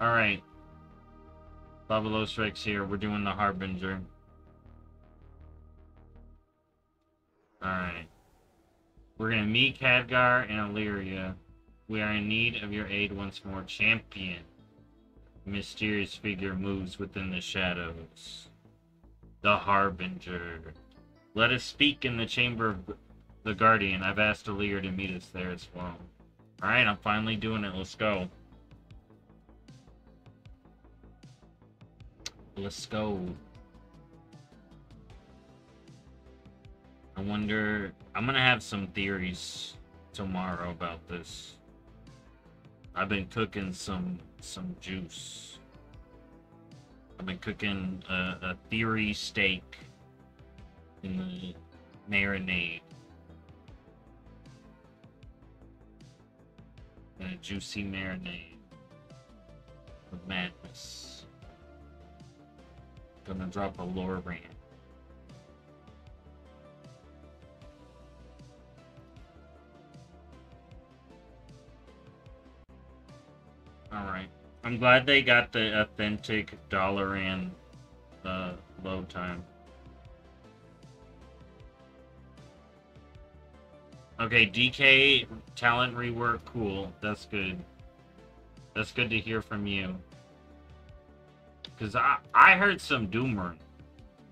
Alright. Babalo Strike's here. We're doing the Harbinger. Alright. We're gonna meet Khadgar and Illyria. We are in need of your aid once more, champion. Mysterious figure moves within the shadows. The Harbinger. Let us speak in the chamber of the Guardian. I've asked Illyria to meet us there as well. Alright, I'm finally doing it. Let's go. Let's go. I wonder... I'm gonna have some theories tomorrow about this. I've been cooking some juice. I've been cooking a theory steak in the marinade. And a juicy marinade of madness. Gonna drop a lore rant. Alright. I'm glad they got the authentic Dalaran low time. Okay, DK talent rework, cool. That's good. That's good to hear from you. Because I heard some Doomrun,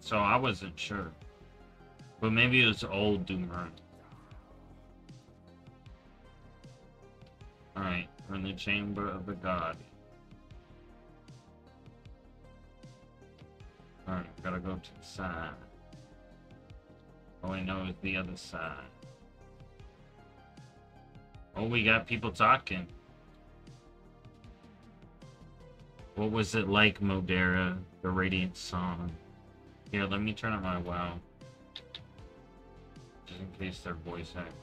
so I wasn't sure. But maybe it was old Doomrun. Alright, we're in the Chamber of the God. Alright, gotta go to the side. All I know is the other side. Oh, we got people talking. What was it like, Modera, the Radiant Song? Here, let me turn on my WoW. Just in case they're voice acting.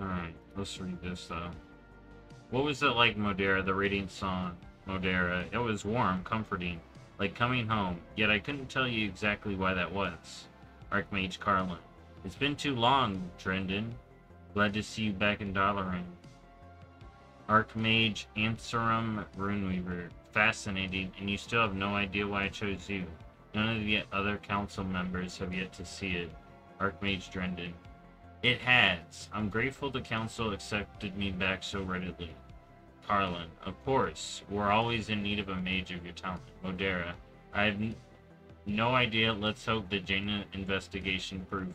Alright, let's read this, though. What was it like, Modera, the Radiant Song? Modera. It was warm, comforting, like coming home, yet I couldn't tell you exactly why that was. Archmage Carlin. It's been too long, Drendon. Glad to see you back in Dalaran. Archmage Anserum Runeweaver. Fascinating, and you still have no idea why I chose you. None of the other council members have yet to see it. Archmage Drendon. It has. I'm grateful the council accepted me back so readily. Carlin, of course, we're always in need of a mage of your talent. Modera, I have no idea. Let's hope the Jaina investigation proved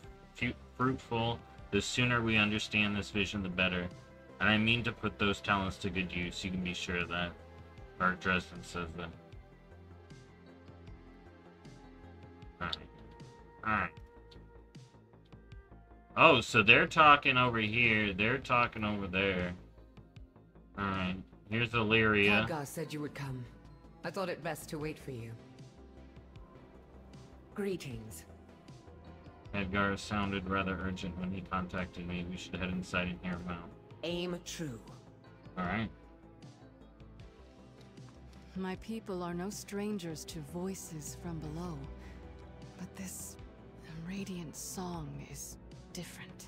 fruitful. The sooner we understand this vision, the better. And I mean to put those talents to good use. You can be sure of that. Bart Dresden says that. Alright. Alright. Oh, so they're talking over here. They're talking over there. Alright, here's Illyria. Khadgar said you would come. I thought it best to wait for you. Greetings. Khadgar sounded rather urgent when he contacted me. We should head inside and hear him out. Aim true. Alright. My people are no strangers to voices from below. But this radiant song is different.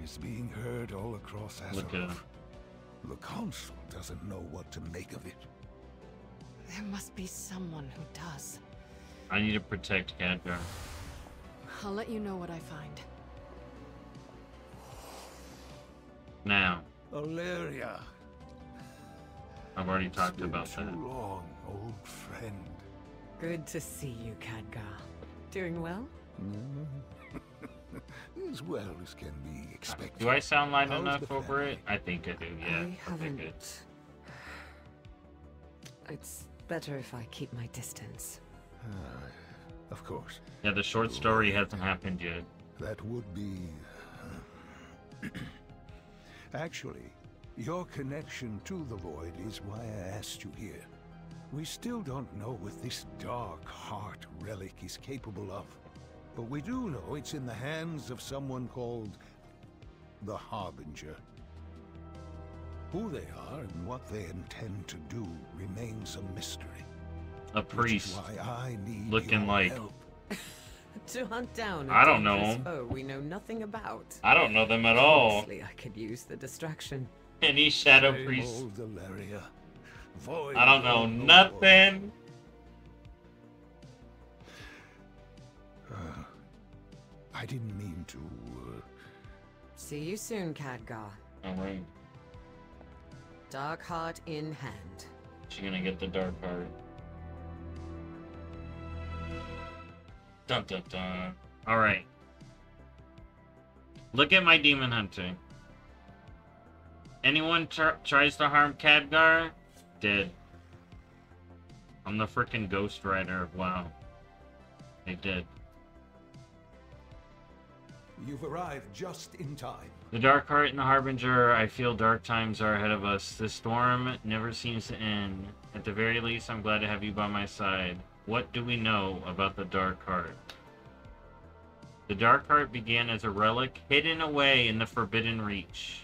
It's being heard all across Azeroth. Look at him. The council doesn't know what to make of it. There must be someone who does. I need to protect Khadgar. I'll let you know what I find. Now. Valeria. I've already talked about that. It's been too long, old friend. Good to see you, Khadgar. Doing well? As well as can be expected. Do I sound loud enough over it? I think I do, yeah. I haven't... It's better if I keep my distance. Of course. Yeah, the short story hasn't happened yet. That would be... Actually, your connection to the Void is why I asked you here. We still don't know what this dark heart relic is capable of. But we do know it's in the hands of someone called the Harbinger. Who they are and what they intend to do remains a mystery. A priest. Which is why I need your help. to hunt down. I don't know them. Oh, we know nothing about. I don't know them at all. Honestly, I could use the distraction. Any shadow priest. I don't know nothing. I didn't mean to. See you soon, Khadgar. All right. Dark heart in hand. She's gonna get the dark heart. Dun dun dun. All right. Look at my demon hunting. Anyone tries to harm Khadgar, dead. I'm the freaking Ghost Rider. Wow. They did. You've arrived just in time. The Dark Heart and the Harbinger, I feel dark times are ahead of us. This storm never seems to end. At the very least, I'm glad to have you by my side. What do we know about the Dark Heart? The Dark Heart began as a relic hidden away in the Forbidden Reach.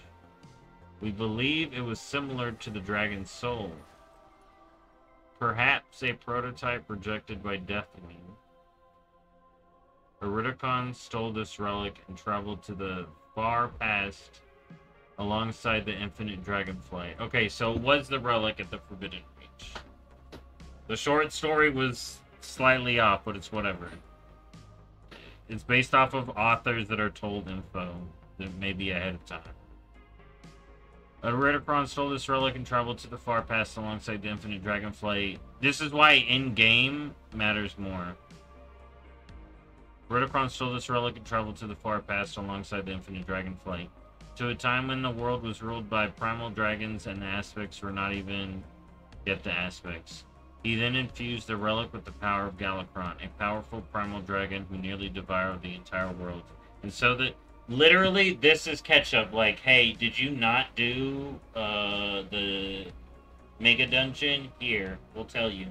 We believe it was similar to the Dragon's Soul. Perhaps a prototype rejected by Deathwing. Iridikron stole this relic and traveled to the far past alongside the infinite dragonfly. Okay, so it was the relic at the Forbidden Reach. The short story was slightly off, but it's whatever. It's based off of authors that are told info that may be ahead of time. Iridikron stole this relic and traveled to the far past alongside the infinite dragonfly. This is why in-game matters more. Iridikron stole this relic and traveled to the far past alongside the infinite dragonflight, to a time when the world was ruled by primal dragons and the aspects were not even yet the aspects. He then infused the relic with the power of Galakrond, a powerful primal dragon who nearly devoured the entire world. And so that, literally, this is catch-up. Like, hey, did you not do the mega dungeon? Here, we'll tell you.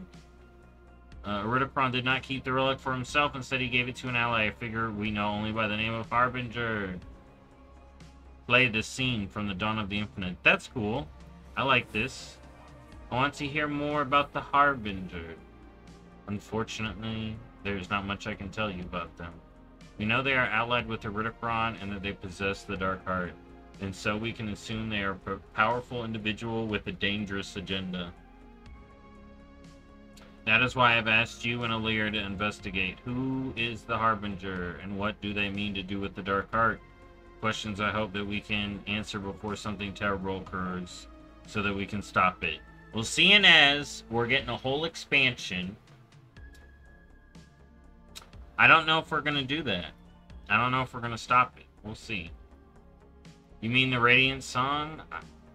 Iridikron did not keep the relic for himself. Instead, he gave it to an ally, a figure we know only by the name of Harbinger. Play the scene from the Dawn of the Infinite. That's cool. I like this. I want to hear more about the Harbinger. Unfortunately, there's not much I can tell you about them. We know they are allied with Iridikron and that they possess the Dark Heart. And so we can assume they are a powerful individual with a dangerous agenda. That is why I've asked you and Illyria to investigate. Who is the Harbinger, and what do they mean to do with the Dark Heart? Questions I hope that we can answer before something terrible occurs, so that we can stop it. Well, seeing as we're getting a whole expansion, I don't know if we're going to do that. I don't know if we're going to stop it. We'll see. You mean the Radiant Song?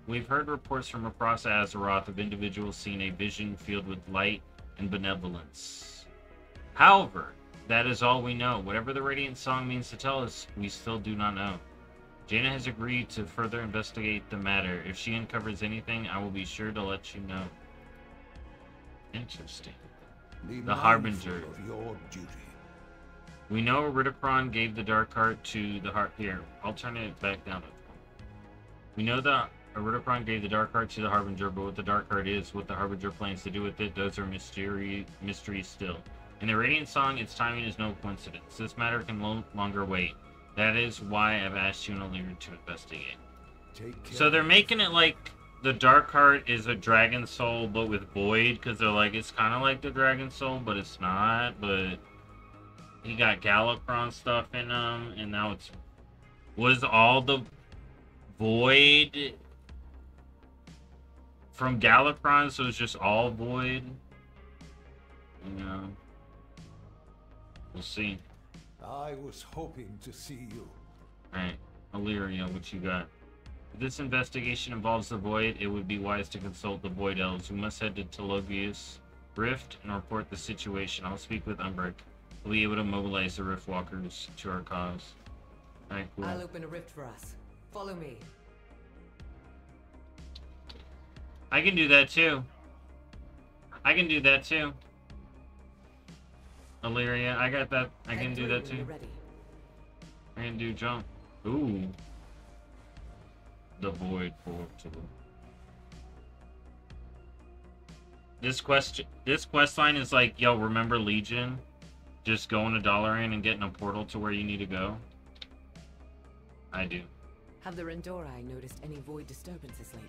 We've heard reports from across Azeroth of individuals seeing a vision filled with light and benevolence. However, that is all we know. Whatever the Radiant Song means to tell us, we still do not know. Jaina has agreed to further investigate the matter. If she uncovers anything, I will be sure to let you know. Interesting. The Harbinger. Of your duty. We know Iridikron gave the Dark Heart to the Heart. Here, I'll turn it back down. We know that Iridikron gave the Dark Heart to the Harbinger, but what the Dark Heart is, what the Harbinger plans to do with it, those are mysteries still. In the Radiant Song, its timing is no coincidence. This matter can no longer wait. That is why I've asked you and Illyria to investigate. So they're making it like the Dark Heart is a Dragon Soul, but with Void, because they're like, it's kind of like the Dragon Soul, but it's not, but he got Galakrond stuff in him, and now it's... Was all the Void from Galakrond, so it's just all Void? You know. We'll see. I was hoping to see you. Alright, Illyria, what you got? If this investigation involves the Void, it would be wise to consult the Void Elves. We must head to Telogrus Rift and report the situation. I'll speak with Umbric. We'll be able to mobilize the Riftwalkers to our cause. Alright, cool. I'll open a rift for us. Follow me. I can do that too. I can do that too. Illyria, I got that. I can do that too. I can do jump. Ooh. The Void Portal. This quest line is like, yo, remember Legion? Just going $1 in and getting a portal to where you need to go? I do. Have the Ren'dorei noticed any void disturbances lately?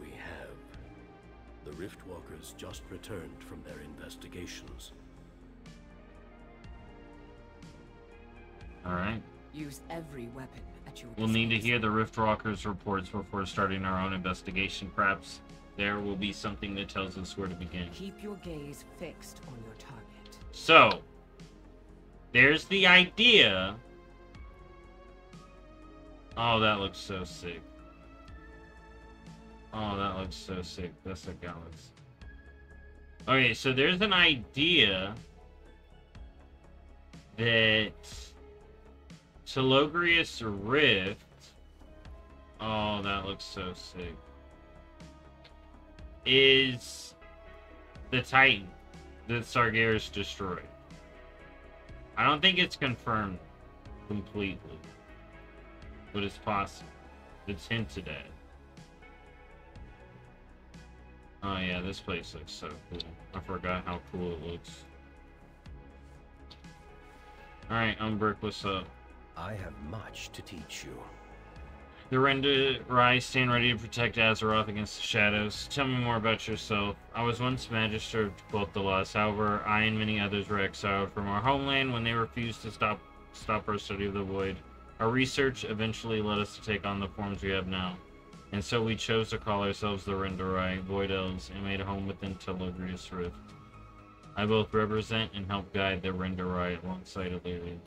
We have. The Riftwalkers just returned from their investigations. Alright. Use every weapon at your disposal. We'll need to hear the Riftwalkers' reports before starting our own investigation. Perhaps there will be something that tells us where to begin. Keep your gaze fixed on your target. So, there's the idea. Oh, that looks so sick. Oh, that looks so sick. That's a galaxy. Okay, so there's an idea that Telogrus Rift. Oh, that looks so sick. Is the Titan that Sargeras destroyed. I don't think it's confirmed completely, but it's possible. It's hinted at. Oh yeah, this place looks so cool. I forgot how cool it looks. Alright, Umbric, what's up? I have much to teach you. The Ren'dorei stand ready to protect Azeroth against the shadows. Tell me more about yourself. I was once Magister of Quel'Thalas. However, I and many others were exiled from our homeland when they refused to stop our study of the void. Our research eventually led us to take on the forms we have now. And so we chose to call ourselves the Ren'dorei, Void Elves, and made a home within Telogrus Rift. I both represent and help guide the Ren'dorei alongside Illyria.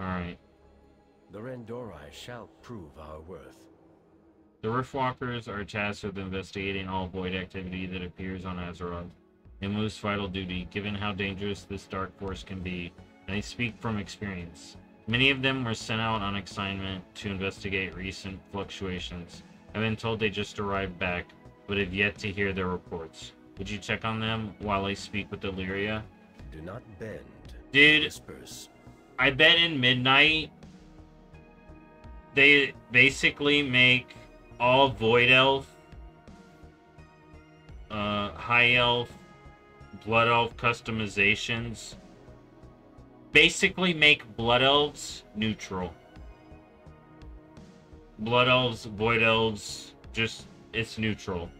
Alright. The Ren'dorei shall prove our worth. The Riftwalkers are tasked with investigating all void activity that appears on Azeroth. A most vital duty, given how dangerous this dark force can be, and I speak from experience. Many of them were sent out on assignment to investigate recent fluctuations. I've been told they just arrived back, but have yet to hear their reports. Would you check on them while I speak with Illyria? Do not bend. Dude, disperse. I bet in Midnight they basically make all Void Elf, High Elf, Blood Elf customizations. Basically make Blood Elves neutral. Blood Elves, Void Elves, just, it's neutral.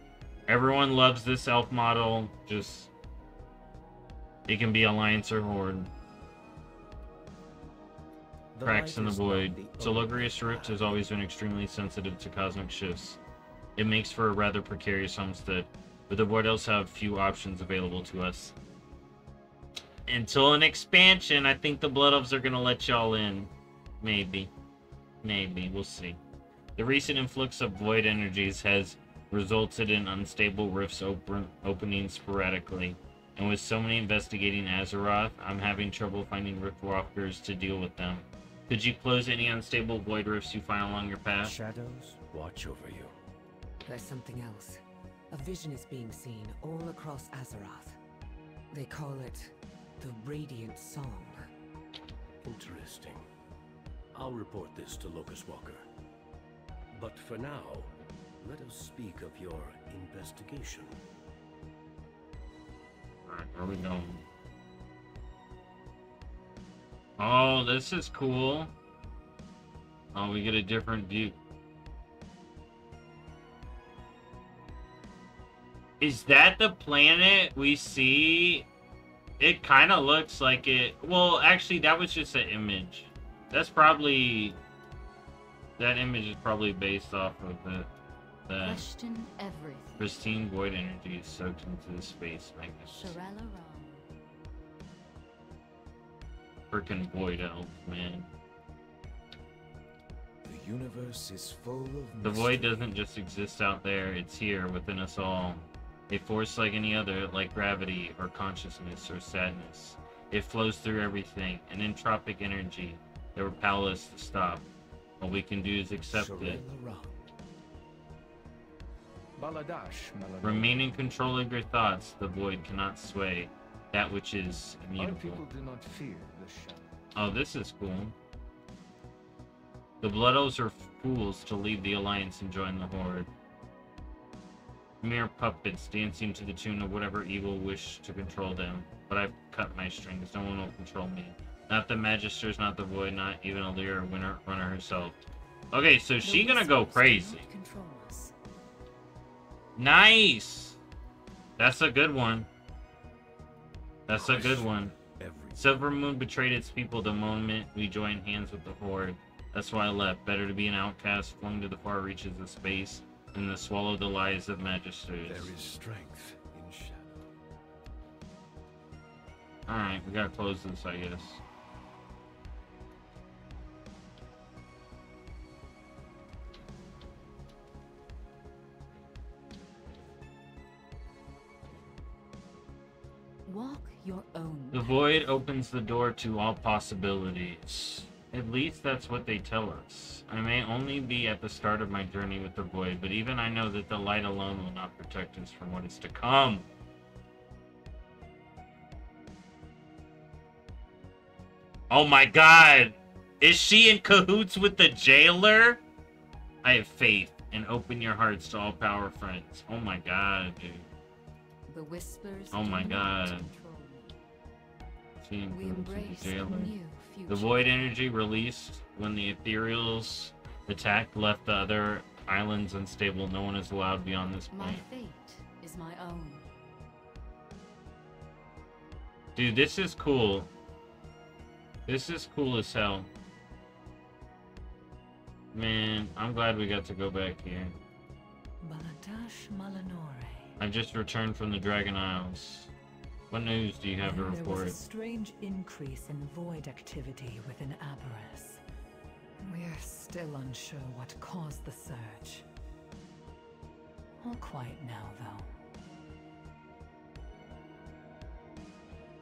Everyone loves this elf model, just, it can be Alliance or Horde. Cracks in the void. Telogrus Rift has always been extremely sensitive to cosmic shifts. It makes for a rather precarious homestead, but the Void Elves have few options available to us. Until an expansion, I think the Blood Elves are going to let y'all in. Maybe. Maybe. We'll see. The recent influx of void energies has resulted in unstable rifts opening sporadically. And with so many investigating Azeroth, I'm having trouble finding Riftwalkers to deal with them. Could you close any unstable void rifts you find along your path? Shadows watch over you. There's something else. A vision is being seen all across Azeroth. They call it the Radiant Song. Interesting. I'll report this to Locus Walker. But for now, let us speak of your investigation. Alright, where are we going? Oh, this is cool. Oh, we get a different view. Is that the planet we see? It kind of looks like it. Well, actually, that was just an image. That's probably... That image is probably based off of the question everything. Pristine void energy is soaked into the space magnet. Freaking void elf, man. The universe is full of the void doesn't just exist out there, it's here within us all. A force like any other, like gravity, or consciousness, or sadness. It flows through everything, an entropic energy that would power us to stop. All we can do is accept it. Baladash Malenore. Remain in control of your thoughts. The void cannot sway that which is immutable. Oh, this is cool. The Blood Elves are fools to leave the Alliance and join the Horde. Mere puppets dancing to the tune of whatever evil wish to control them. but I've cut my strings. No one will control me. Not the Magisters, not the Void, not even Illyria Runner herself. Okay, so she's gonna go crazy. Nice! That's a good one. That's a good one. Silvermoon betrayed its people the moment we joined hands with the Horde. That's why I left. Better to be an outcast flung to the far reaches of space than to swallow the lies of Magisters. There is strength in shadow. Alright, we gotta close this, I guess. Walk your own. The void opens the door to all possibilities. At least that's what they tell us. I may only be at the start of my journey with the void, but even I know that the light alone will not protect us from what is to come. Oh my god! Is she in cahoots with the jailer? I have faith, and open your hearts to all power friends. Oh my god, dude. The whispers. Oh my god. We embrace the jailer. The void energy released when the Ethereals attacked left the other islands unstable. No one is allowed beyond this point. My fate is my own. Dude, this is cool. This is cool as hell. Man, I'm glad we got to go back here. Baladash Malenore. I just returned from the Dragon Isles. What news do you have to report? There was a strange increase in void activity within Aberrus. We're still unsure what caused the surge. All quiet now,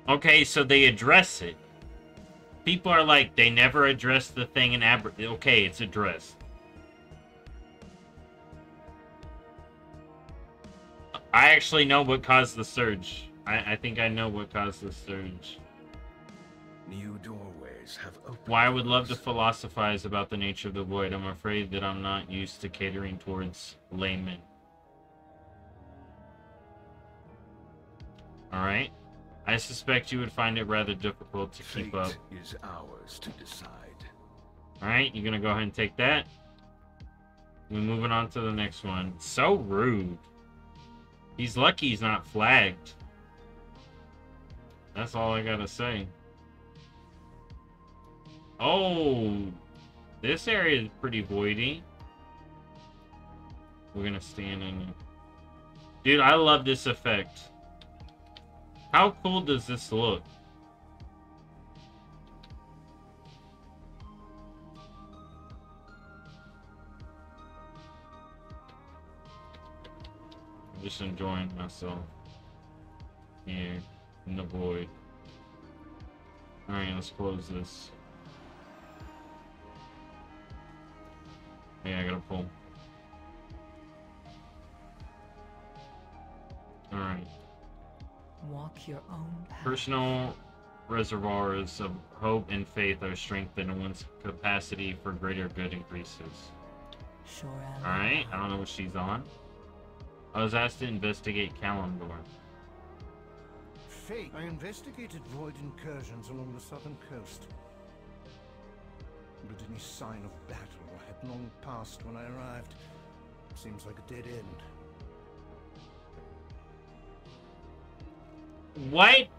though. Okay, so they address it. People are like, they never address the thing in Aberrus. Okay, it's addressed. I actually know what caused the surge. I think I know what caused the surge. New doorways have opened. Why I would love to philosophize about the nature of the void. I'm afraid that I'm not used to catering towards laymen. Alright. I suspect you would find it rather difficult to keep up. Fate is ours to decide. Alright, you're gonna go ahead and take that. We're moving on to the next one. So rude. He's lucky he's not flagged. That's all I gotta say. Oh! This area is pretty voidy. We're gonna stand in it. Dude, I love this effect. How cool does this look? I'm just enjoying myself here. Yeah. In the void. Alright, let's close this. Yeah, I gotta pull. Alright. Walk your own path. Personal reservoirs of hope and faith are strengthened, and one's capacity for greater good increases. Sure. Alright, I don't know what she's on. I was asked to investigate Kalimdor. I investigated void incursions along the southern coast, but any sign of battle had long passed when I arrived. Seems like a dead end. What?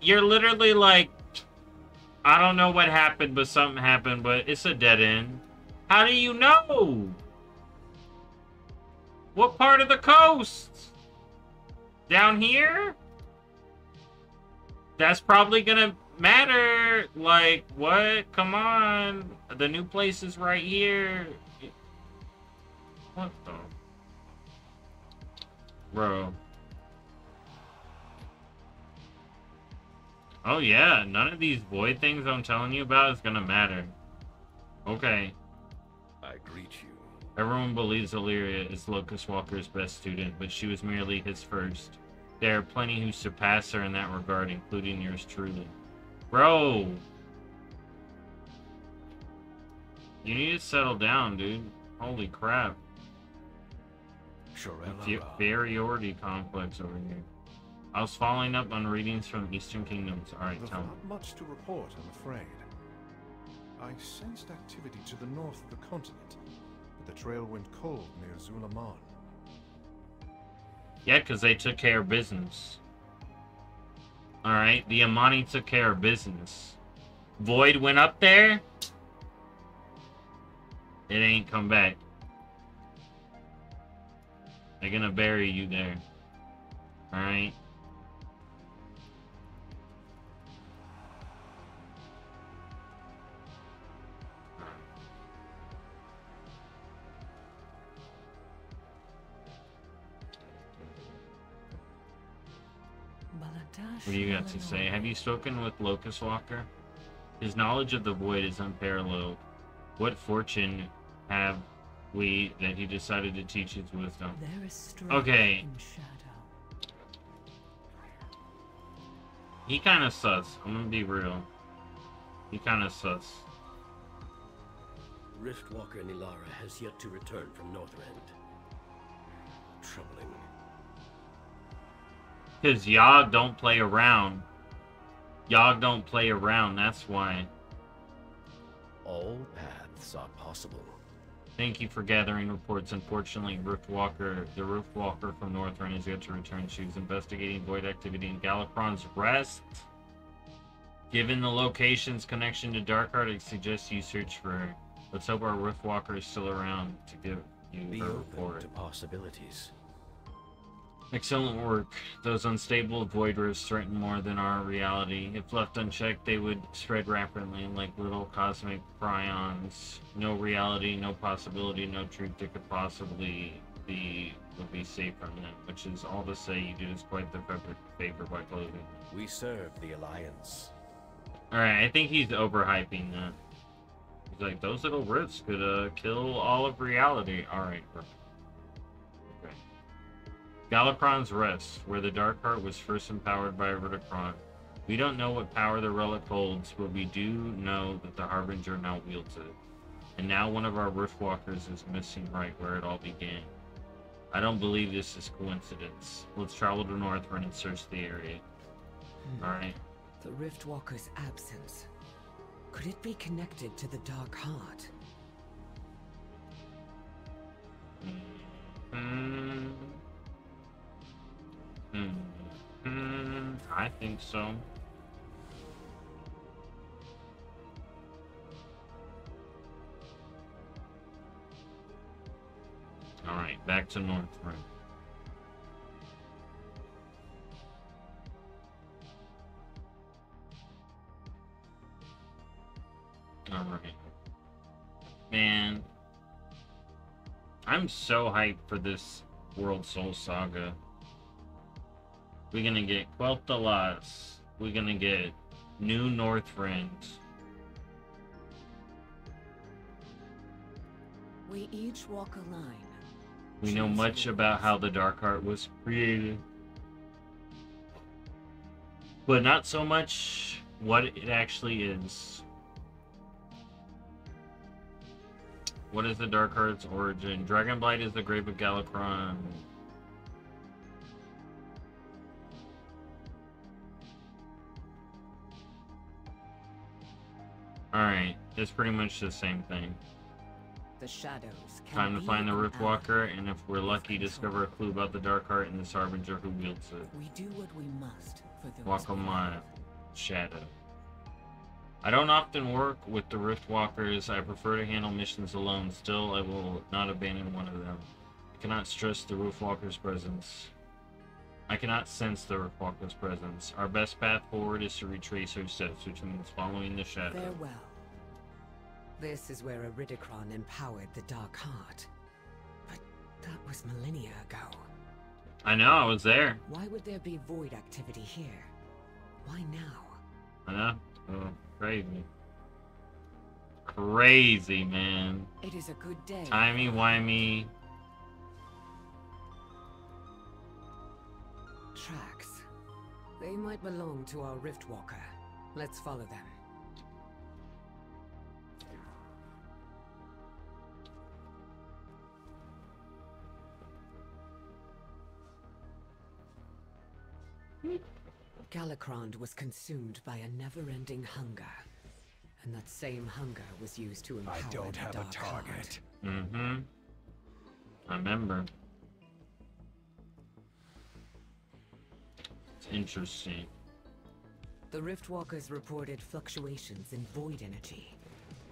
You're literally like, I don't know what happened, but something happened, but it's a dead end. How do you know? What part of the coast? Down here? That's probably gonna matter. Like, what? Come on. The new place is right here. What the? Bro. Oh, yeah. None of these void things I'm telling you about is gonna matter. Okay. I greet you. Everyone believes Illyria is Locus Walker's best student, but she was merely his first. There are plenty who surpass her in that regard, including yours truly. Bro! You need to settle down, dude. Holy crap. Inferiority complex over here. I was following up on readings from Eastern Kingdoms. All right, tell me. Not much to report, I'm afraid. I sensed activity to the north of the continent, but the trail went cold near Zulaman. Yeah, because they took care of business. All right, the Amani took care of business. Void went up there. It ain't come back. They're gonna bury you there. All right. What do you got to say? Have you spoken with Locus Walker? His knowledge of the void is unparalleled. What fortune have we that he decided to teach his wisdom? Okay. He kind of sus. I'm gonna be real. He kind of sus. Riftwalker Nalara has yet to return from Northrend. Troubling. Because Yog don't play around. Yog don't play around, that's why. All paths are possible. Thank you for gathering reports. Unfortunately, the Riftwalker from Northrend is yet to return. She was investigating void activity in Galakrond's rest. Given the location's connection to Darkheart, I suggest you search for her. Let's hope our Riftwalker is still around to give you her report. Be open to possibilities. Excellent work. Those unstable void rifts threaten more than our reality. If left unchecked, they would spread rapidly like little cosmic prions. No reality, no possibility, no truth that could possibly be would be safe from them, which is all to say you do us quite the favor by clothing. We serve the Alliance. Alright, I think he's overhyping that. He's like, those little rifts could kill all of reality. Alright, bro. Galakrond's rest, where the Darkheart was first empowered by Iridikron. We don't know what power the relic holds, but we do know that the Harbinger now wields it. And now one of our Riftwalkers is missing right where it all began. I don't believe this is coincidence. Let's travel to Northrend and search the area. Alright. The Riftwalker's absence. Could it be connected to the Darkheart? I think so. All right, back to Northrend. All right, man. I'm so hyped for this World Soul Saga. We're gonna get Quel'Thalas. We're gonna get New Northrend. We each walk a line. We know much about how the Darkheart was created, but not so much what it actually is. What is the Darkheart's origin? Dragonblight is the grave of Galakrond. Alright, it's pretty much the same thing. The shadows. Time to find the Riftwalker, and if we're lucky, discover a clue about the Darkheart and this Harbinger who wields it. We do what we must for the Walk a mile. Shadow. I don't often work with the Riftwalkers. I prefer to handle missions alone. Still, I will not abandon one of them. I cannot stress the Riftwalker's presence. I cannot sense the Riftwalker's presence. Our best path forward is to retrace our steps, which means following the shadow. Farewell. This is where Iridikron empowered the Darkheart. But that was millennia ago. I know, I was there. Why would there be void activity here? Why now? I know. Oh, crazy. Crazy, man. It is a good day. Timey-wimey. Tracks. They might belong to our Riftwalker. Let's follow them. Galakrond was consumed by a never-ending hunger, and that same hunger was used to empower the Dark Heart. I don't have a target. Mm-hmm. I remember. It's interesting. The Riftwalkers reported fluctuations in void energy,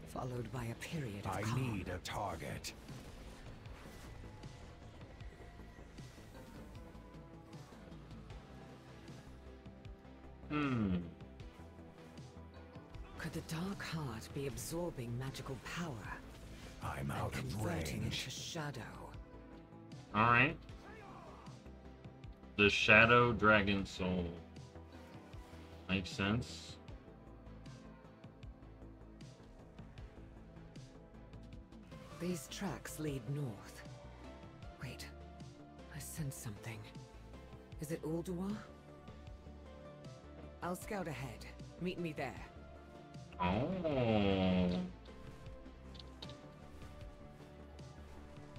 followed by a period of calm. I need a target. Could the Dark Heart be absorbing magical power? I'm out of range. Converting into shadow. All right. The Shadow Dragon Soul. Makes sense. These tracks lead north. Wait, I sense something. Is it Ulduar? I'll scout ahead. Meet me there. Oh.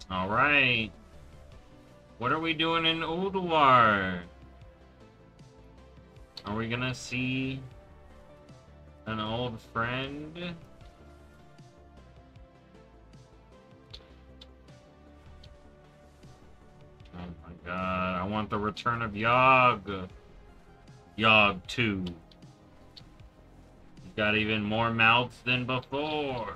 All right. What are we doing in Ulduar? Are we gonna see an old friend? Oh my god, I want the return of Yog. Yog 2. He's got even more mouths than before.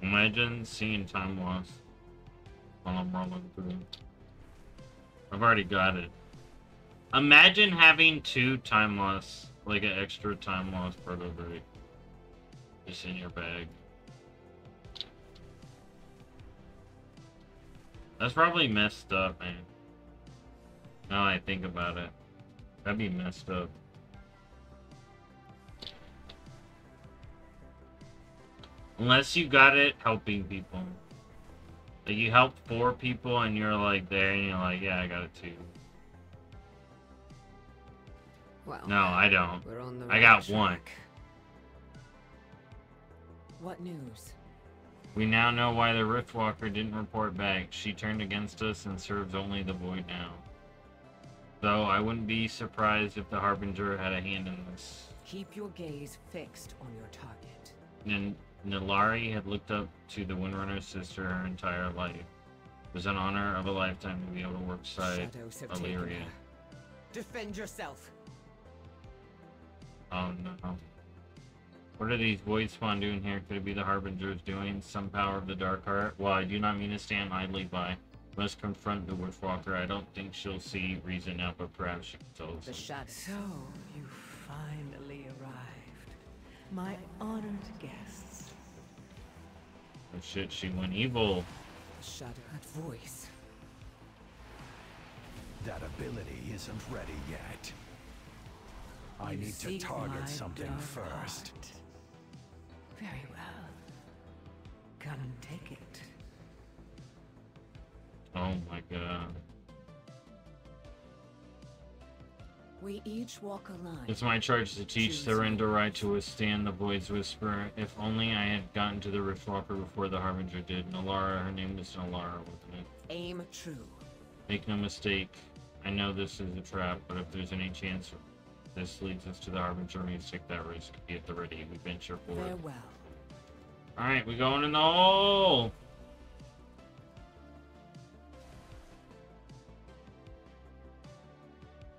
Imagine seeing time loss while I'm rolling through. I've already got it. Imagine having two time loss, like an extra time loss per delivery, just in your bag. That's probably messed up, man. Now I think about it, that'd be messed up. Unless you got it helping people. Like you help 4 people and you're like there and you're like, yeah, I got it too. Well, no, I don't. We're on the right track. One. What news? We now know why the Riftwalker didn't report back. She turned against us and serves only the void now. Though I wouldn't be surprised if the Harbinger had a hand in this. Keep your gaze fixed on your target. And Nalara had looked up to the Windrunner's sister her entire life. It was an honor of a lifetime to be able to work side Illyria. Defend yourself. Oh no. What are these void spawn doing here? Could it be the Harbinger's doing? Some power of the Dark Heart? Well, I do not mean to stand idly by. Must confront the Riftwalker. I don't think she'll see reason now, but perhaps she can tell us. So you finally arrived, my honored guests. Oh shit, she went evil. Shut that voice. That ability isn't ready yet. I need to target something first. Very well. Come and take it. Oh my god. We each walk a line. It's my charge to teach the Ren'dorei to withstand the Void's Whisper. If only I had gotten to the Riftwalker before the Harbinger did. Nalara, her name is Nalara, wasn't it? Aim true. Make no mistake. I know this is a trap, but if there's any chance this leads us to the Harbinger, we take that risk. Be at the ready. We venture forward. Farewell. Alright, we're going in the hole!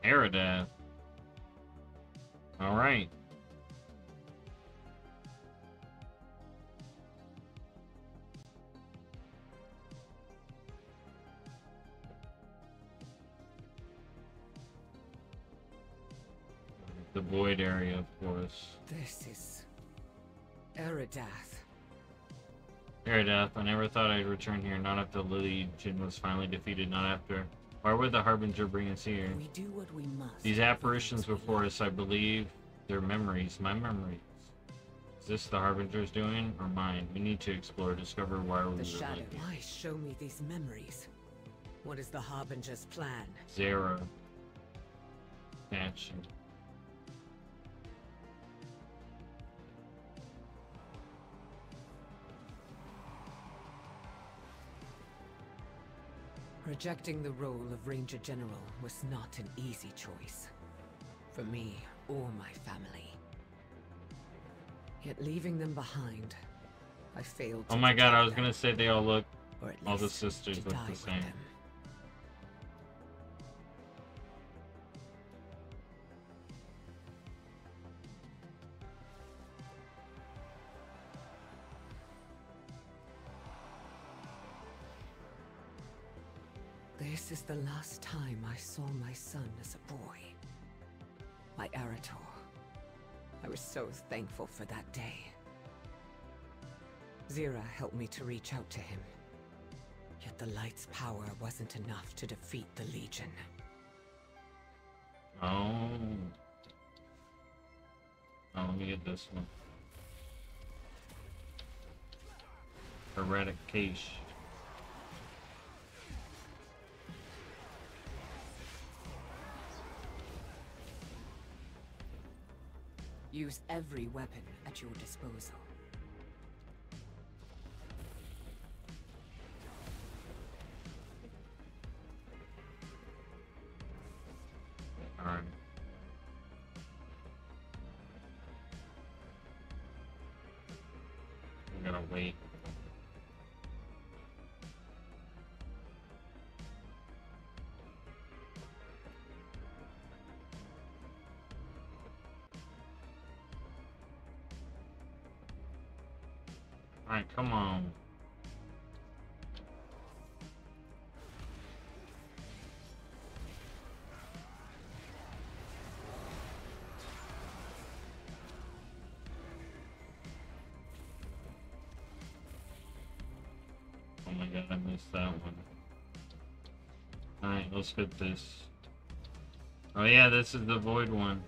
Azeroth. All right. The void area, of course. This is Azeroth. Azeroth. I never thought I'd return here. Not after the Legion was finally defeated. Not after. Why would the Harbinger bring us here? We do what we must. These apparitions before us, I believe, they're memories, my memories. Is this the Harbinger's doing or mine? We need to explore, discover why we were like this. Why show me these memories? What is the Harbinger's plan? Zero. Action. Rejecting the role of Ranger General was not an easy choice. For me, or my family. Yet leaving them behind, I failed to... Oh my god, I was gonna say they all look... all the sisters look the same. This is the last time I saw my son as a boy. My Arator. I was so thankful for that day. Zira helped me to reach out to him. Yet the light's power wasn't enough to defeat the Legion. Oh. Oh, let me get this one. Eradication. Use every weapon at your disposal. All right. I'm gonna wait. Come on. Oh my god, I missed that one. Alright, let's get this. Oh yeah, this is the void one.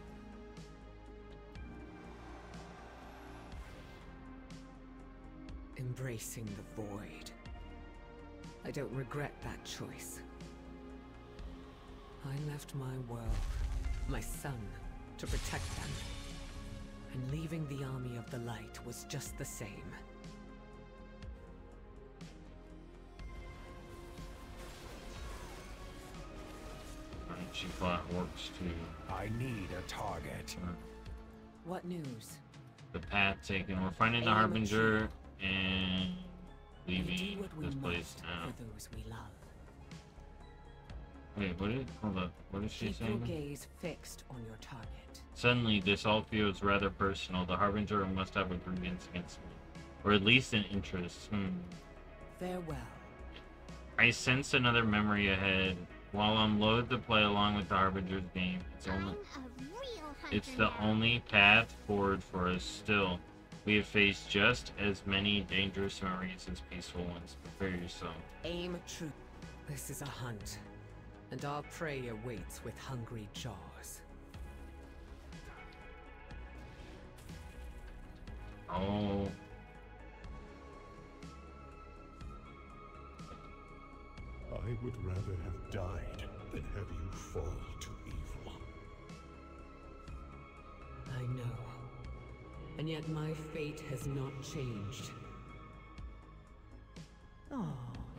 Embracing the void. I don't regret that choice. I left my world, my son, to protect them. And leaving the army of the light was just the same. Alright, she fought works too. I need a target. What news? The path taken. We're finding the Harbinger. And leaving this place now. Wait, what is? Hold up. What is she saying? Keep your gaze fixed on your target. Suddenly, this all feels rather personal. The Harbinger must have a grievance against me, or at least an interest. Farewell. I sense another memory ahead. While I'm loath to play along with the Harbinger's game, it's the only path forward for us still. We have faced just as many dangerous memories as peaceful ones. Prepare yourself. Aim true. This is a hunt, and our prey awaits with hungry jaws. Oh. I would rather have died than have you fall to evil. I know. And yet my fate has not changed. Oh,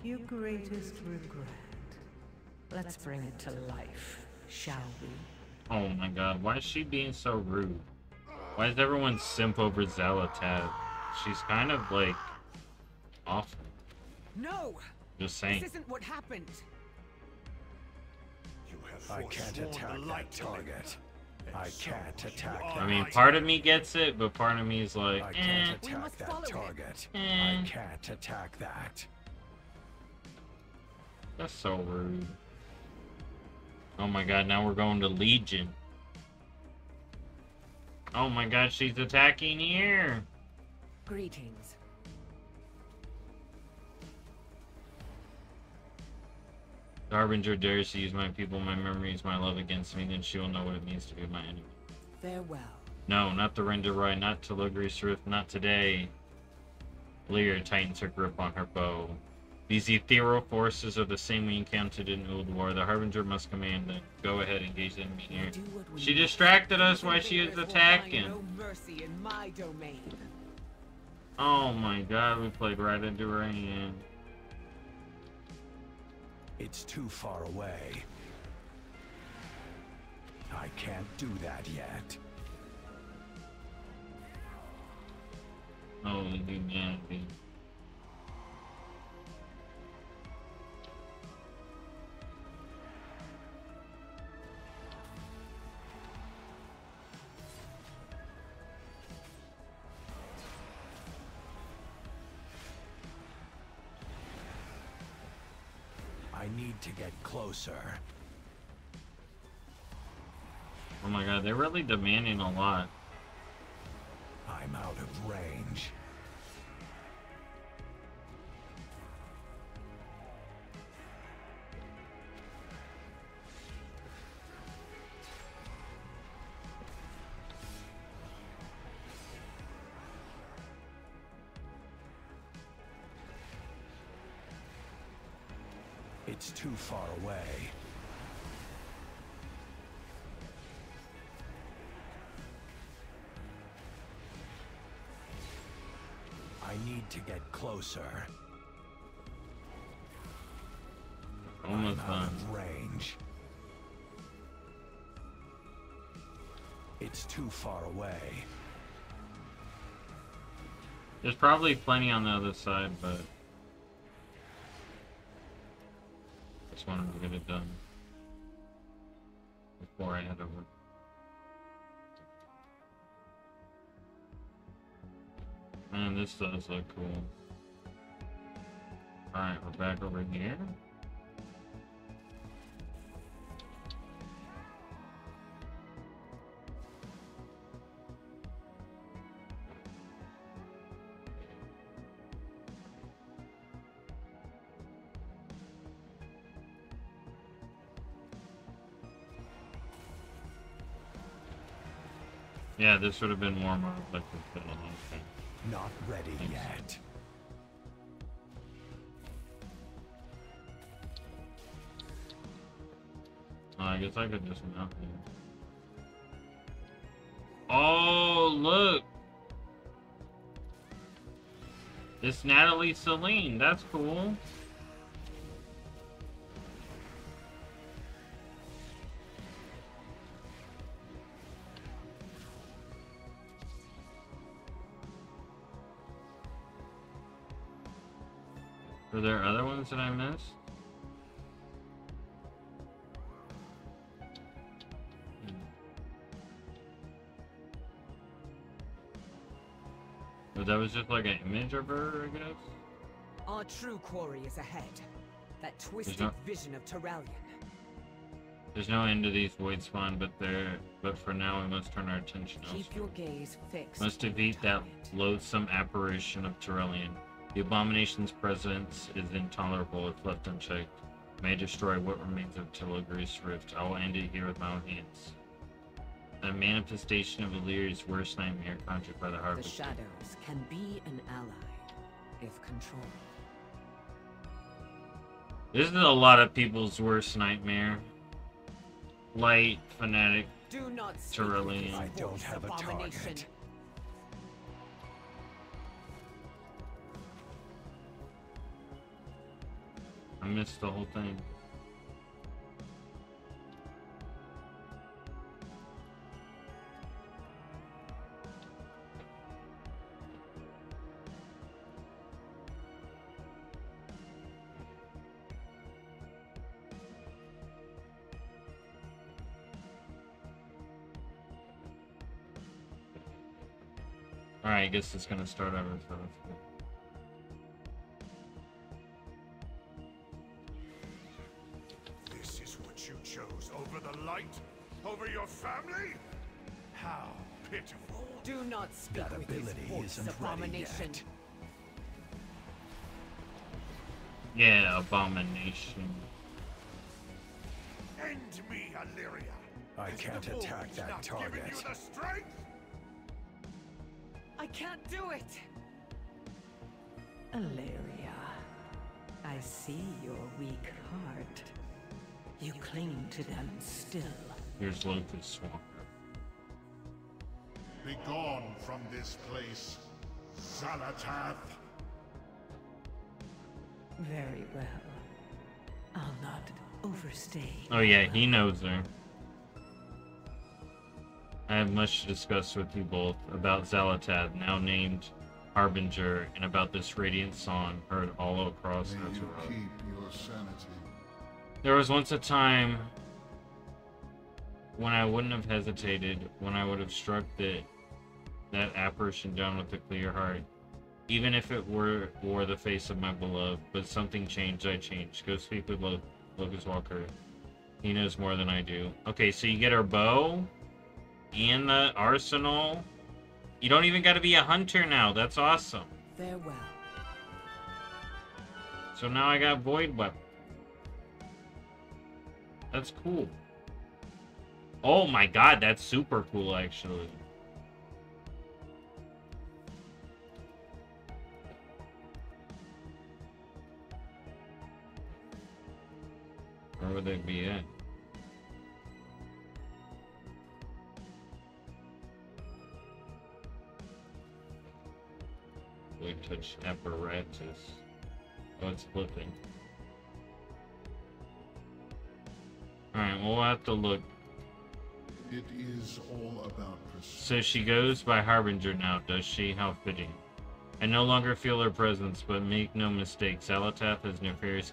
your greatest regret. Let's bring it to life, shall we? Oh my god, why is she being so rude? Why is everyone simp over Xal'atath? She's kind of like... awful. No! Just saying. This isn't what happened! You have I can't attack that target. I can't attack. I mean, part of me gets it, but part of me is like, I can't attack that target. I can't attack that. That's so rude. Oh my god, now we're going to Legion. Oh my god, she's attacking here. Greetings. The Harbinger dares to use my people, my memories, my love against me, then she will know what it means to be my enemy. Farewell. No, not the Ren'dorei, not Telogrus Rift, not today. Lear tightens her grip on her bow. These ethereal forces are the same we encountered in Ulduar. The Harbinger must command them. Go ahead, engage the enemy here. She distracted us while she is attacking. No mercy in my domain. Oh my god, we played right into her hand. It's too far away. I can't do that yet. Oh, yeah, dude. I need to get closer. Oh my god, they're really demanding a lot. I'm out of range. It's too far away. I need to get closer. Almost out of range. It's too far away. There's probably plenty on the other side, but I just wanted to get it done before I head over. Man, this does look cool. Alright, we're back over here. Yeah, this would have been more electric than a long time. Not ready yet. Oh, I guess I could just mount here. Oh, look! It's Natalie Celine. That's cool. Were there other ones that I missed? But that was just like an image of her, I guess? Our true quarry is ahead. That twisted vision of Turalyon. There's no end to these void spawn, but for now we must turn our attention elsewhere. Keep your gaze fixed. Must defeat that loathsome apparition of Turalyon. The abomination's presence is intolerable if left unchecked. It may destroy what remains of Telogrus Rift. I will end it here with my own hands. A manifestation of Illyria's worst nightmare conjured by the Harvest. The shadows can be an ally if controlled. This is a lot of people's worst nightmare. Light, fanatic, Turalyon. I don't have a target. I missed the whole thing. All right, I guess it's gonna start over for us. Over your family? How pitiful. Do not speak that with ability his isn't abomination. Ready yet. Yeah, abomination. End me, Illyria. I can't attack that target. You the strength? I can't do it. Illyria. I see your weak heart. You cling to them still. Here's Locus Walker. Begone from this place, Xal'atath. Very well. I'll not overstay. Oh yeah, he knows her. I have much to discuss with you both about Xal'atath, now named Harbinger, and about this radiant song heard all across Azeroth. Keep your sanity. There was once a time when I wouldn't have hesitated, when I would have struck that apparition down with a clear heart, even if it wore the face of my beloved. But something changed. I changed. Go speak with Locus Walker. He knows more than I do. Okay, so you get our bow and the arsenal. You don't even got to be a hunter now. That's awesome. Farewell. So now I got void weapon. That's cool. Oh my god, that's super cool, actually. Where would that be at? We touched apparatus. Oh, it's flipping. Alright, we'll have to look. It is all about pursuit. So she goes by Harbinger now, does she? How fitting. I no longer feel her presence, but make no mistake, Xal'atath's nefarious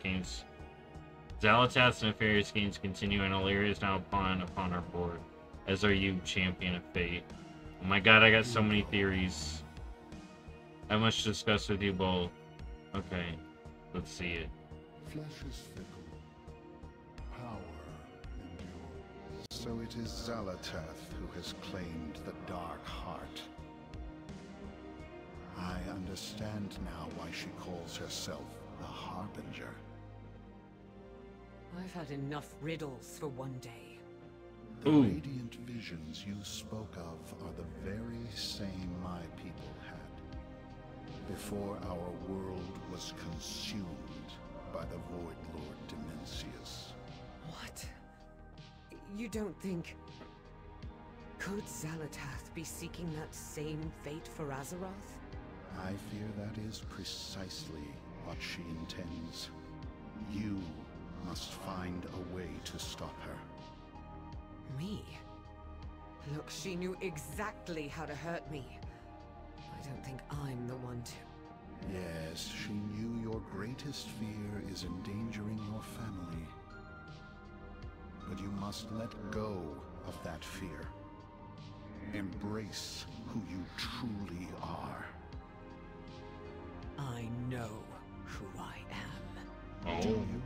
schemes continue, and Illyria is now upon our board, as are you, champion of fate. Oh my god, I got so many theories. I must discuss with you both. Okay, let's see it. Flesh is fickle. So it is Xal'atath who has claimed the dark heart. I understand now why she calls herself the Harbinger. I've had enough riddles for one day. The radiant visions you spoke of are the very same my people had before our world was consumed by the Void Lord Dimensius. What? You don't think... Could Xal'atath be seeking that same fate for Azeroth? I fear that is precisely what she intends. You must find a way to stop her. Me? Look, she knew exactly how to hurt me. I don't think I'm the one to... Yes, she knew your greatest fear is endangering your family. But you must let go of that fear. Embrace who you truly are. I know who I am. Oh. Do you?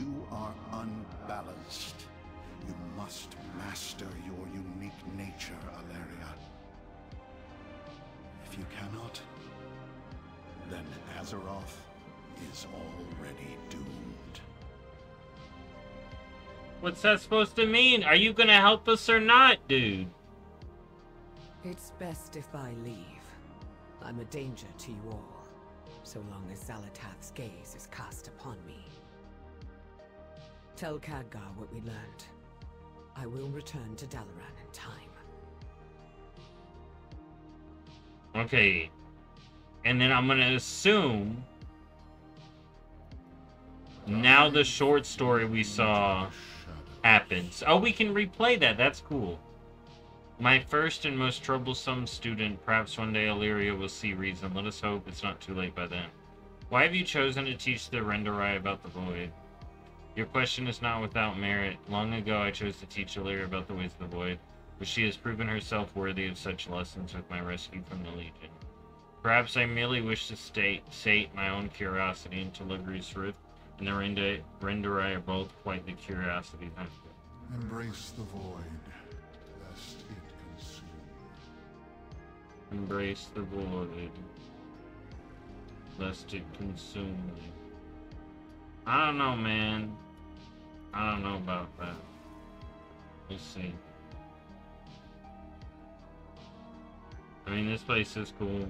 You are unbalanced. You must master your unique nature, Valeria. If you cannot, then Azeroth is already doomed. What's that supposed to mean? Are you gonna help us or not, dude? It's best if I leave. I'm a danger to you all, so long as Xal'atath's gaze is cast upon me. Tell Khadgar what we learned. I will return to Dalaran in time. Okay. And then I'm gonna assume... Now the short story we saw... happens. Oh, we can replay that. That's cool. My first and most troublesome student. Perhaps one day Illyria will see reason. Let us hope it's not too late by then. Why have you chosen to teach the Ren'dorei about the void? Your question is not without merit. Long ago I chose to teach Illyria about the ways of the void, but she has proven herself worthy of such lessons with my rescue from the Legion. Perhaps I merely wish to sate my own curiosity in Telogrus Rift, and the Ren'dorei are both quite the curiosity hunter. Embrace the void, lest it consume. Embrace the void, lest it consume me. I don't know, man. I don't know about that. We'll see. I mean, this place is cool.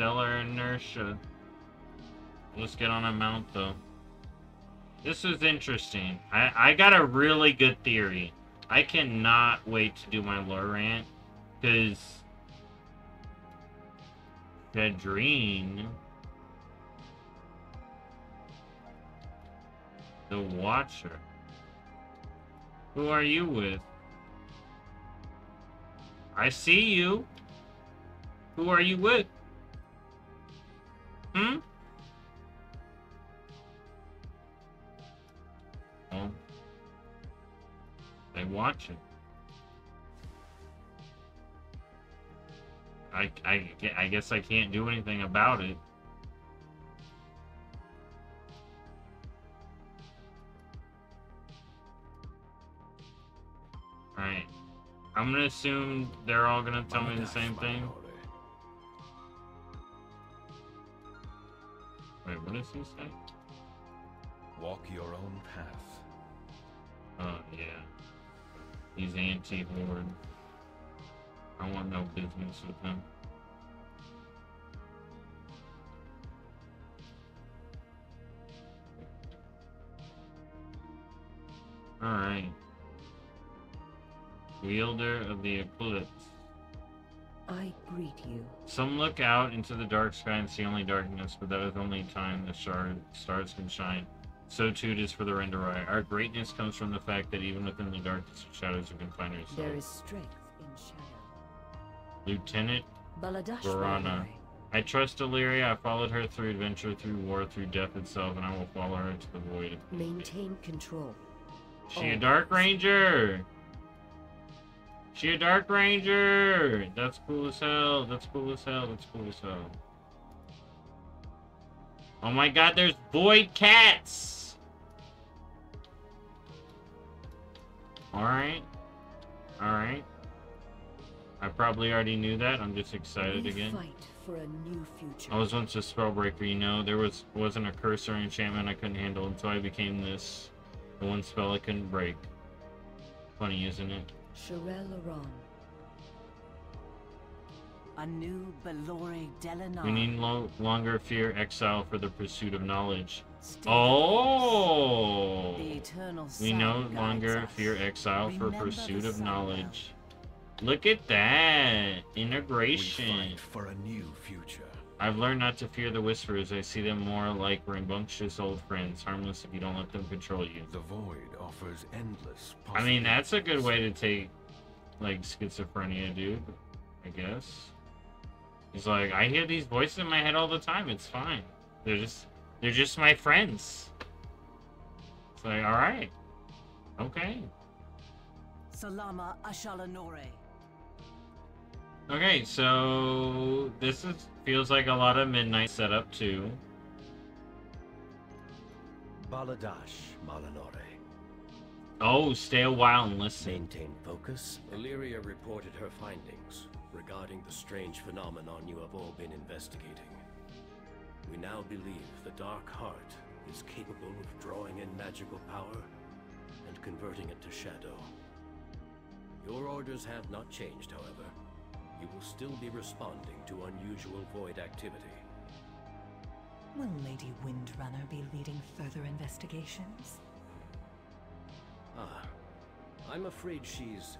Stellar Inertia. Let's get on a mount, though. This is interesting. I got a really good theory. I cannot wait to do my lore rant, because Shadrine, the Watcher. Who are you with? I see you. Who are you with? Hmm? Oh. They watch it. I guess I can't do anything about it. Alright. I'm gonna assume they're all gonna tell me the same thing. Wait, what does he say? Walk your own path. Oh, yeah. He's anti-horde. I want no business with him. Alright. Wielder of the Eclipse. I greet you. Some look out into the dark sky and see only darkness, but that is only time the stars can shine. So too it is for the Ren'dorei. Our greatness comes from the fact that even within the darkness of shadows, you can find yourself. There is strength in shadow. Lieutenant Baladash. I trust Illyria. I followed her through adventure, through war, through death itself, and I will follow her to the void. Maintain control. She a Dark Ranger! She a Dark Ranger! That's cool as hell. That's cool as hell. That's cool as hell. Oh my god, there's void cats! Alright. Alright. I probably already knew that. I'm just excited again. Fight for a new future. I was once a spellbreaker, you know. There wasn't a curse or enchantment I couldn't handle, and so I became this. The one spell I couldn't break. Funny, isn't it? A new we need longer fear exile for the pursuit of knowledge. Still oh! We no longer fear exile for pursuit of knowledge. Look at that! Integration! For a new future. I've learned not to fear the Whisperers. I see them more like rambunctious old friends, harmless if you don't let them control you. The void offers endless possibilities. I mean, that's a good way to take, like, schizophrenia, dude, I guess. He's like, I hear these voices in my head all the time. It's fine. They're just my friends. It's like, all right. Okay. Salama Ashalanore. Okay, so this is feels like a lot of midnight setup too. Baladash Malenore. Oh, stay a while and listen. Maintain focus. Illyria reported her findings regarding the strange phenomenon you have all been investigating. We now believe the Dark Heart is capable of drawing in magical power and converting it to shadow. Your orders have not changed, however. You will still be responding to unusual void activity. Will Lady Windrunner be leading further investigations? Ah, I'm afraid she's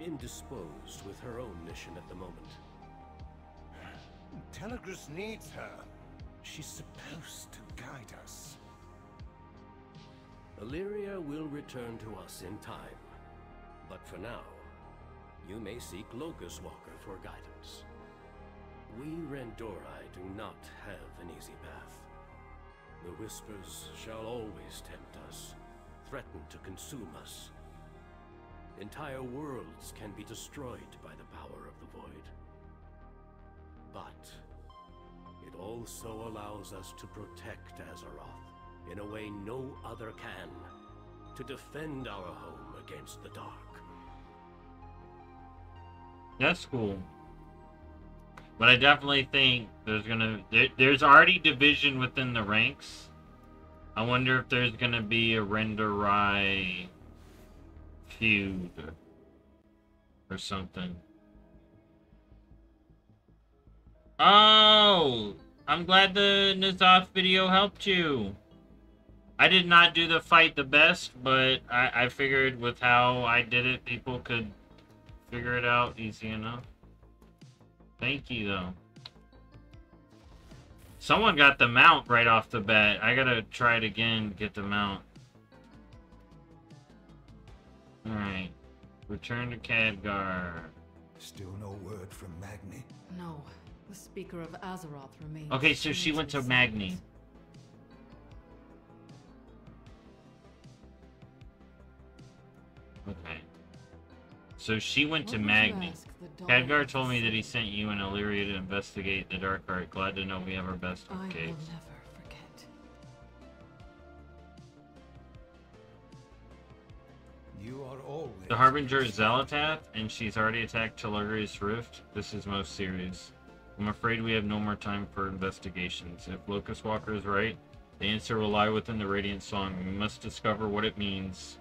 indisposed with her own mission at the moment. Telogrus needs her. She's supposed to guide us. Illyria will return to us in time, but for now, you may seek Locus Walker for guidance. We Ren'dorei do not have an easy path. The Whispers shall always tempt us, threaten to consume us. Entire worlds can be destroyed by the power of the void. But it also allows us to protect Azeroth in a way no other can, to defend our home against the dark. That's cool. But I definitely think there's already division within the ranks. I wonder if there's gonna be a Ren'dorei feud or something. Oh! I'm glad the Nazoth video helped you. I did not do the fight the best, but I figured with how I did it, people could figure it out easy enough. Thank you, though. Someone got the mount right off the bat. I gotta try it again to get the mount. Alright. Return to Khadgar. Still no word from Magni? No. The Speaker of Azeroth remains... Okay, so she went to Magni. Okay. So she went to Magni. Khadgar told me that he sent you and Illyria to investigate the Dark Art. Glad to know we have our best case. I will never forget. You are always the Harbinger is Xal'atath, and she's already attacked Telogrus Rift. This is most serious. I'm afraid we have no more time for investigations. If Locus Walker is right, the answer will lie within the Radiant Song. We must discover what it means.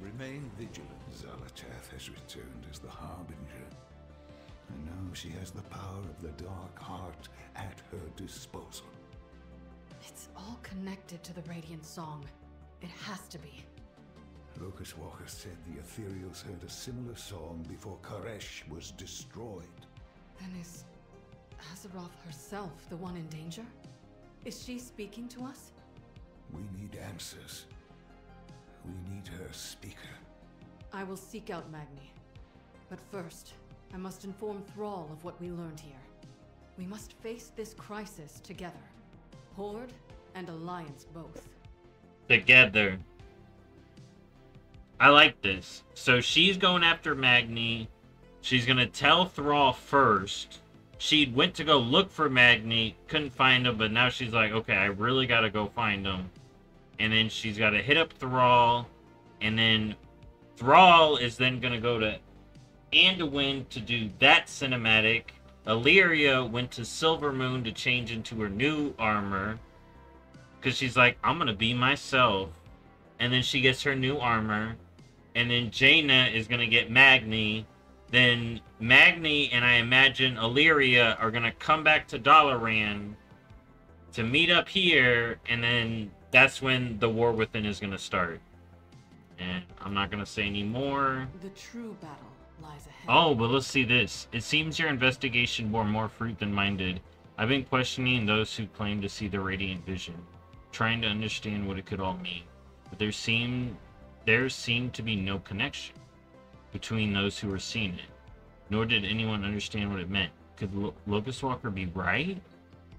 Remain vigilant. Xal'atath has returned as the Harbinger. I know she has the power of the Dark Heart at her disposal. It's all connected to the Radiant Song. It has to be. Locus Walker said the Ethereals heard a similar song before Koresh was destroyed. Then is Azeroth herself the one in danger? Is she speaking to us? We need answers. We need her speaker. I will seek out Magni. But first, I must inform Thrall of what we learned here. We must face this crisis together. Horde and Alliance both. Together. I like this. So she's going after Magni. She's going to tell Thrall first. She went to go look for Magni. Couldn't find him, but now she's like, okay, I really got to go find him. And then she's got to hit up Thrall. And then Thrall is then going to go to Anduin to do that cinematic. Illyria went to Silvermoon to change into her new armor. Because she's like, I'm going to be myself. And then she gets her new armor. And then Jaina is going to get Magni. Then Magni and I imagine Illyria are going to come back to Dalaran to meet up here. And then that's when the War Within is going to start. And I'm not going to say any more. The true battle lies ahead. Oh, but let's see this. It seems your investigation bore more fruit than mine did. I've been questioning those who claim to see the Radiant Vision, trying to understand what it could all mean. But there seemed to be no connection between those who were seeing it, nor did anyone understand what it meant. Could Locus Walker be right?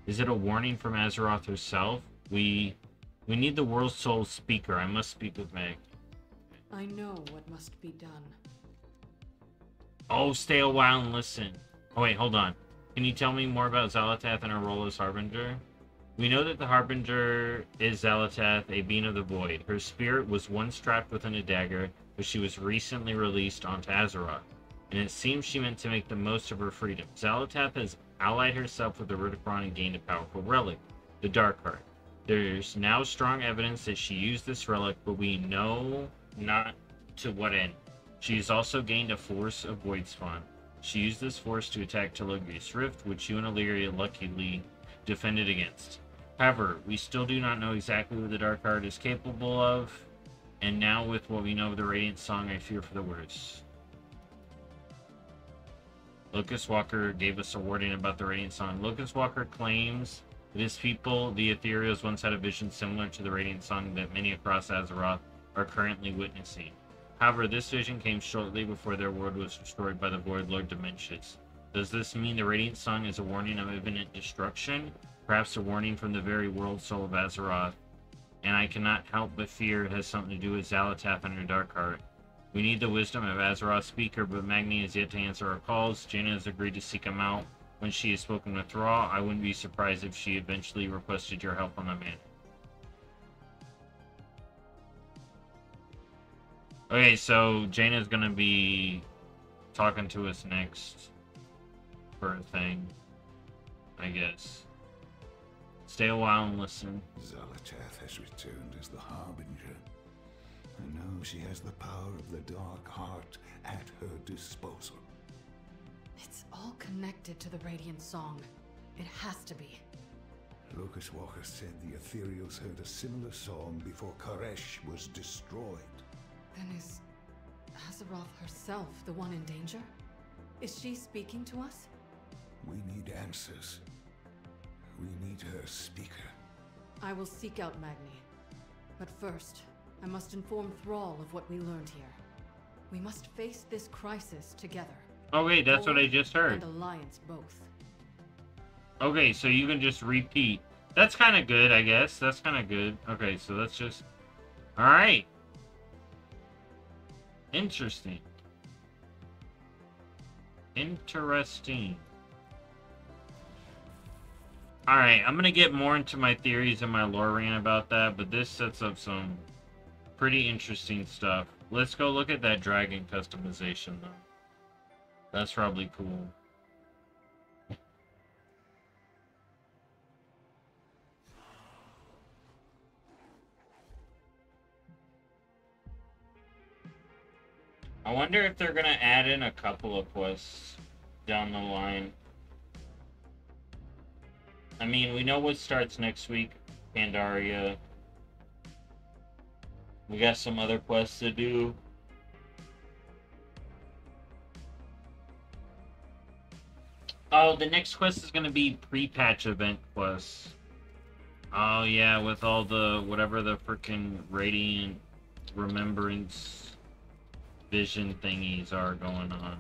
Is it a warning from Azeroth herself? We need the World Soul Speaker. I must speak with Meg. I know what must be done. Oh, stay a while and listen. Oh, wait, hold on. Can you tell me more about Xal'atath and her role as Harbinger? We know that the Harbinger is Xal'atath, a being of the void. Her spirit was once trapped within a dagger, but she was recently released onto Azeroth, and it seems she meant to make the most of her freedom. Xal'atath has allied herself with the Iridikron and gained a powerful relic, the Dark Heart. There's now strong evidence that she used this relic, but we know not to what end. She's also gained a force of void spawn. She used this force to attack Telogrus Rift, which you and Illyria luckily defended against. However, we still do not know exactly what the Dark Heart is capable of, and now with what we know of the Radiant Song, I fear for the worst. Locus Walker gave us a warning about the Radiant Song. Locus Walker claims that his people, the Ethereals, once had a vision similar to the Radiant Song that many across Azeroth are currently witnessing. However, this vision came shortly before their world was destroyed by the Void Lord Dimensius. Does this mean the Radiant Song is a warning of imminent destruction? Perhaps a warning from the very World Soul of Azeroth? And I cannot help but fear it has something to do with Xal'atath and her Dark Heart. We need the wisdom of Azeroth's speaker, but Magni is yet to answer our calls. Jaina has agreed to seek him out. When she has spoken with Thrall, I wouldn't be surprised if she eventually requested your help on the matter. Okay, so Jaina's gonna be talking to us next for a thing, I guess. Stay a while and listen. Xal'atath has returned as the Harbinger. I know she has the power of the Dark Heart at her disposal. It's all connected to the Radiant Song. It has to be. Locus Walker said the Ethereals heard a similar song before Koresh was destroyed. Then is Azeroth herself the one in danger? Is she speaking to us? We need answers. We need her speaker. I will seek out Magni. But first, I must inform Thrall of what we learned here. We must face this crisis together. Oh wait, that's what I just heard. And alliance both. Okay, so you can just repeat. That's kind of good, I guess. That's kind of good. Okay, so let's just... Alright. Interesting. Interesting. Alright, I'm going to get more into my theories and my lore rant about that, but this sets up some pretty interesting stuff. Let's go look at that dragon customization, though. That's probably cool. I wonder if they're gonna add in a couple of quests down the line. I mean, we know what starts next week, Pandaria. We got some other quests to do. Oh, the next quest is going to be pre-patch event quests. Oh, yeah, with all the, whatever the freaking Radiant Remembrance Vision thingies are going on.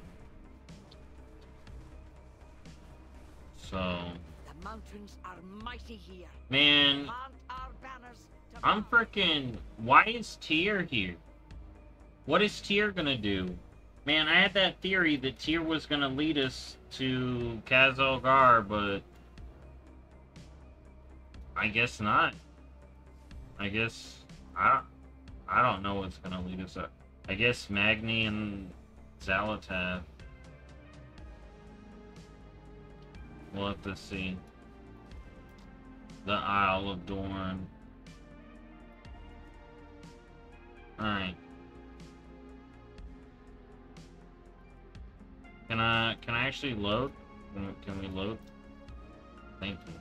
So. The mountains are mighty here. Man, I'm freaking, why is Tyr here? What is Tyr going to do? Man, I had that theory that Tyr was going to lead us to Khadgar, but I guess not. I guess I don't know what's going to lead us up. I guess Magni and Xal'atath. We'll have to see. The Isle of Dorne. Alright. Can I actually load? Can we load? Thank you.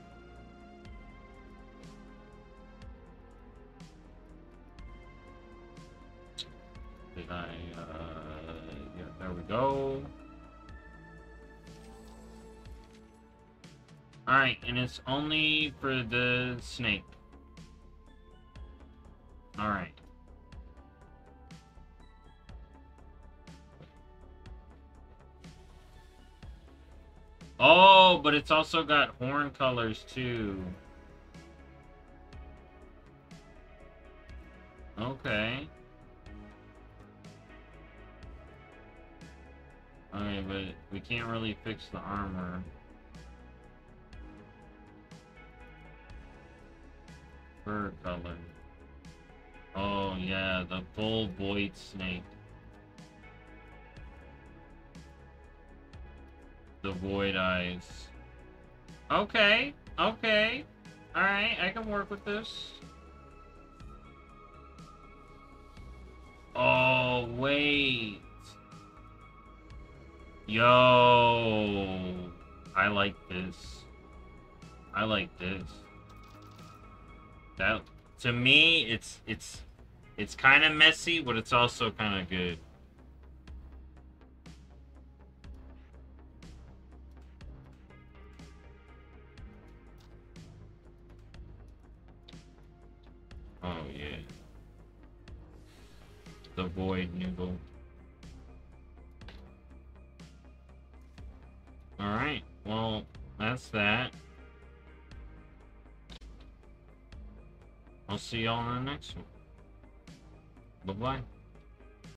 Did I, yeah, there we go. Alright, and it's only for the snake. Alright. Oh, but it's also got horn colors, too. Okay. Okay, but we can't really fix the armor. Fur color. Oh, yeah, the full void snake. The void eyes. Okay. Okay. Alright, I can work with this. Oh, wait. Yo. I like this. I like this. That, to me, it's kind of messy, but it's also kind of good. Oh, yeah. The Void Nibble. Alright, well, that's that. I'll see y'all in the next one. Bye-bye.